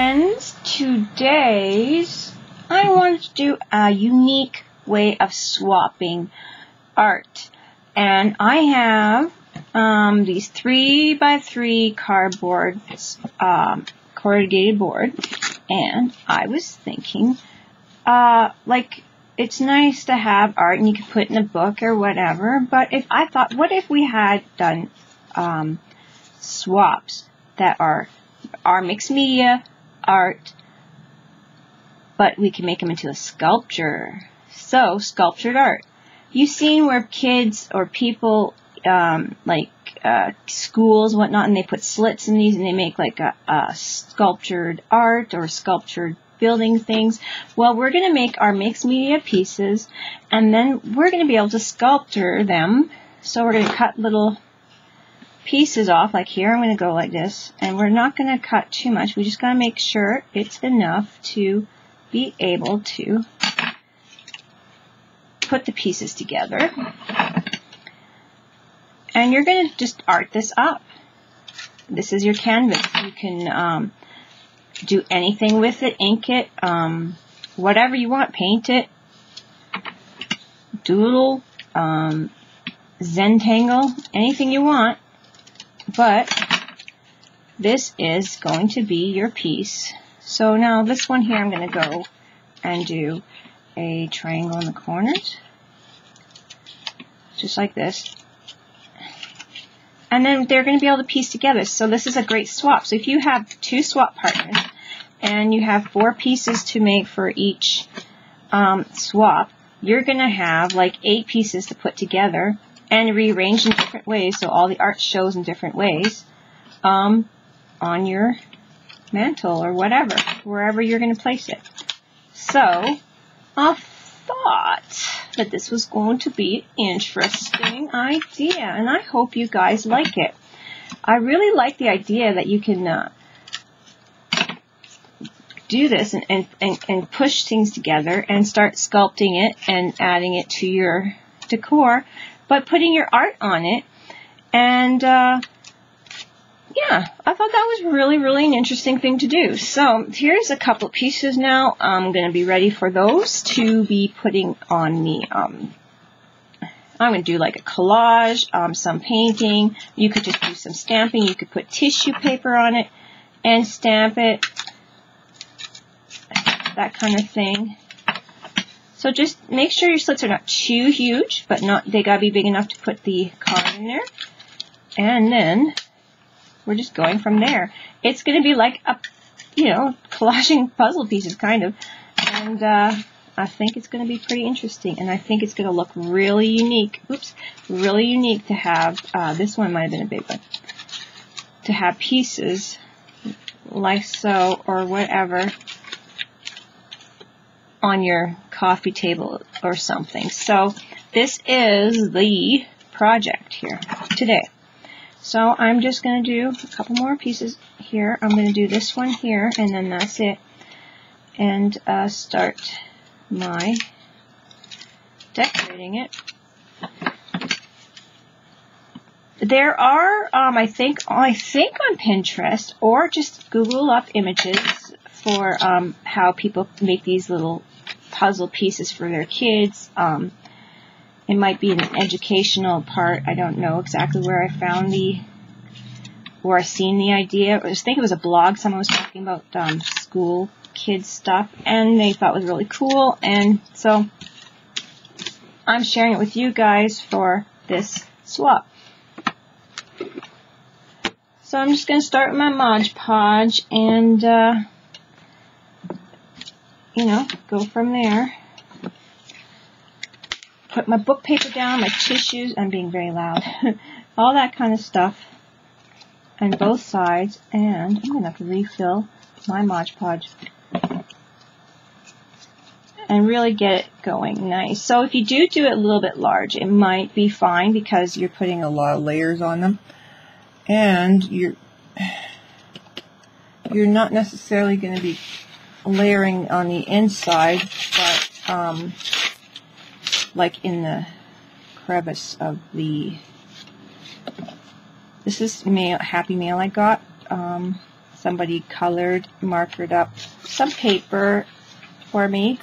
friends, today's I wanted to do a unique way of swapping art, and I have these 3x3 cardboard corrugated board, and I was thinking like it's nice to have art and you can put in a book or whatever, but if I thought, what if we had done swaps that are mixed media art, but we can make them into a sculpture. So, sculptured art. You've seen where kids or people, schools, whatnot, and they put slits in these and they make like a sculptured art or sculptured building things. Well, we're going to make our mixed media pieces, and then we're going to be able to sculpture them. So we're going to cut little pieces off, like here. I'm going to go like this, and we're not going to cut too much. We just got to make sure it's enough to be able to put the pieces together. And you're going to just art this up. This is your canvas. You can do anything with it, ink it, whatever you want, paint it, doodle, Zentangle, anything you want. But this is going to be your piece. So now this one here, I'm going to go and do a triangle in the corners, just like this. And then they're going to be able to piece together. So this is a great swap. So if you have two swap partners and you have 4 pieces to make for each swap, you're going to have like 8 pieces to put together and rearrange in different ways, so all the art shows in different ways on your mantle or whatever, wherever you're going to place it. So I thought that this was going to be an interesting idea, and I hope you guys like it. I really like the idea that you can do this and push things together and start sculpting it and adding it to your decor, but putting your art on it. And yeah, I thought that was really an interesting thing to do. So here's a couple of pieces now. I'm going to be ready for those to be putting on the, I'm going to do like a collage, some painting. You could just do some stamping. You could put tissue paper on it and stamp it, that kind of thing. So just make sure your slits are not too huge, but they gotta be big enough to put the card in there. And then we're just going from there. It's gonna be like a, collaging puzzle pieces kind of. And I think it's gonna be pretty interesting. And I think it's gonna look really unique. Oops, really unique to have. This one might have been a big one. To have pieces like so or whatever on your coffee table or something. So this is the project here today. So I'm just going to do a couple more pieces here. I'm going to do this one here, and then that's it. And start my decorating it. There are, I think on Pinterest, or just Google up images for how people make these little puzzle pieces for their kids. It might be an educational part. I don't know exactly where I found where I seen the idea. I think it was a blog. Someone was talking about school kids stuff, and they thought it was really cool. And so I'm sharing it with you guys for this swap. So I'm just going to start with my Mod Podge and go from there. Put my book paper down, my tissues, I'm being very loud, all that kind of stuff on both sides, and I'm going to have to refill my Mod Podge and really get it going nice. So if you do it a little bit large, it might be fine because you're putting a lot of layers on them, and you're not necessarily going to be layering on the inside, but like in the crevice of the. This is Happy Mail I got somebody colored, markered up some paper for me.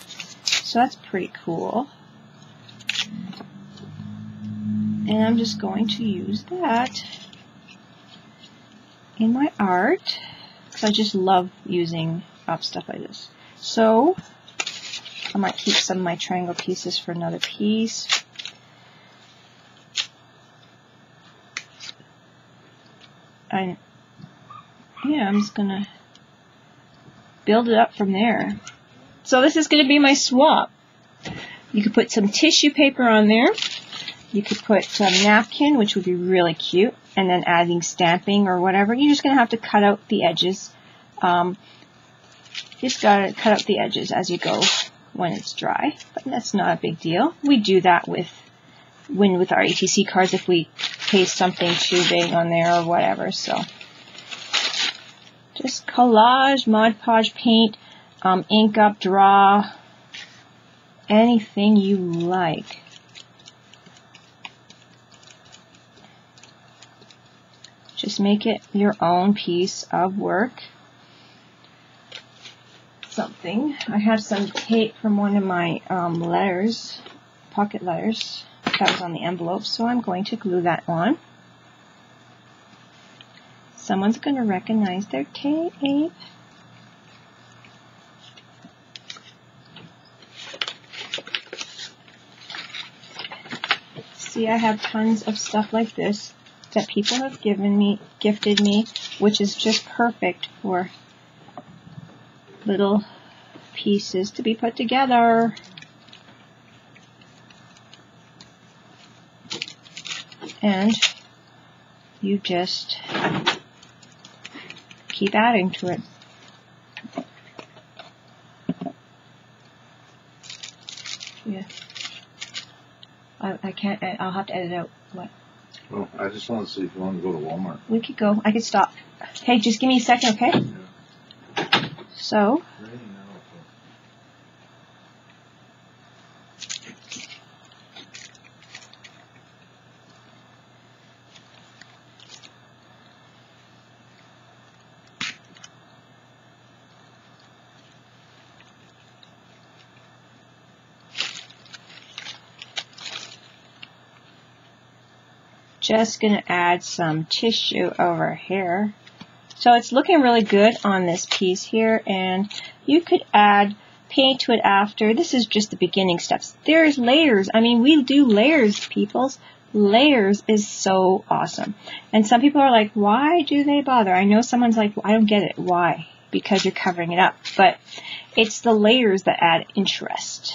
So that's pretty cool. And I'm just going to use that in my art, because I just love using up stuff like this. So I might keep some of my triangle pieces for another piece. I'm just going to build it up from there. So this is going to be my swap. You could put some tissue paper on there. You could put some napkin, which would be really cute, and then adding stamping or whatever. You're just going to have to cut out the edges. Just got to cut out the edges as you go when it's dry, but that's not a big deal. We do that with our ETC cards if we paste something too big on there or whatever. So just collage, Mod Podge, paint, ink up, draw, anything you like. Just make it your own piece of work. Something. I have some tape from one of my letters, pocket letters, that was on the envelope, so I'm going to glue that on. Someone's going to recognize their tape. See, I have tons of stuff like this that people have gifted me, which is just perfect for little pieces to be put together. And you just keep adding to it. Yeah. I can't, I'll have to edit out what. Well, I just want to see if you want to go to Walmart. We could go. I could stop. Hey, just give me a second, okay? Yeah. So. Just going to add some tissue over here. So it's looking really good on this piece here, and you could add paint to it after. This is just the beginning steps. There's layers. I mean, we do layers, peoples. Layers is so awesome. And some people are like, why do they bother? I know someone's like, well, I don't get it. Why? Because you're covering it up. But it's the layers that add interest.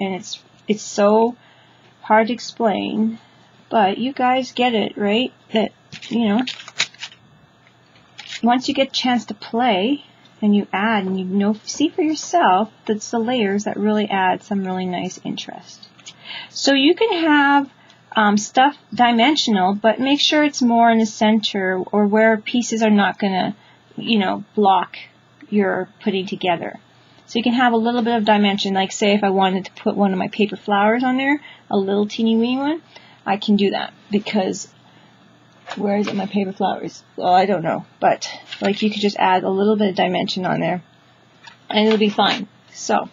And it's so hard to explain. But you guys get it, right? That, you know, once you get a chance to play and you add and you know, see for yourself, that's the layers that really add some really nice interest. So you can have stuff dimensional, but make sure it's more in the center or where pieces are not going to, you know, block your putting together. So you can have a little bit of dimension. Like say if I wanted to put one of my paper flowers on there, a little teeny weeny one, I can do that because where is it my paper flowers? Well, I don't know, but like you could just add a little bit of dimension on there and it'll be fine. So,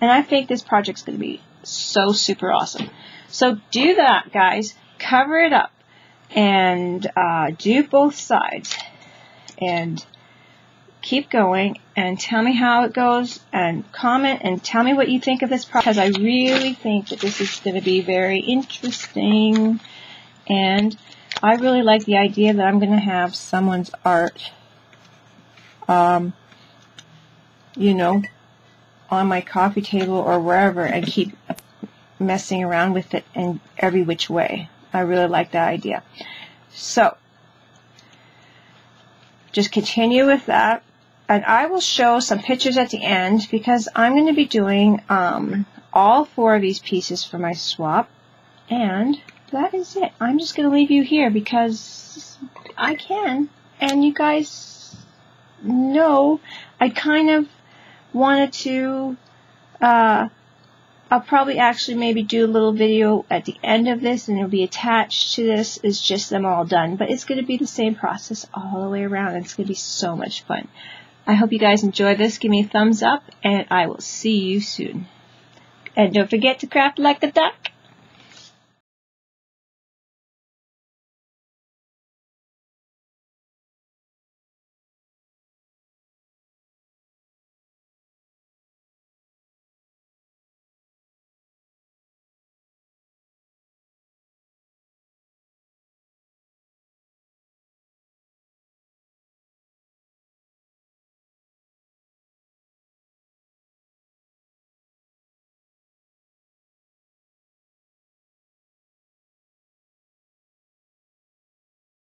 and I think this project's going to be so super awesome. So do that, guys. Cover it up and do both sides and keep going and tell me how it goes and comment and tell me what you think of this project, because I really think that this is going to be very interesting, and I really like the idea that I'm going to have someone's art, you know, on my coffee table or wherever and keep messing around with it in every which way. I really like that idea. So just continue with that. And I will show some pictures at the end because I'm going to be doing all four of these pieces for my swap. And that is it. I'm just going to leave you here because I can. And you guys know I kind of wanted to I'll probably actually maybe do a little video at the end of this, and it'll be attached to this. It's just them all done, but it's going to be the same process all the way around, and it's going to be so much fun. I hope you guys enjoy this. Give me a thumbs up, and I will see you soon. And don't forget to craft like the duck.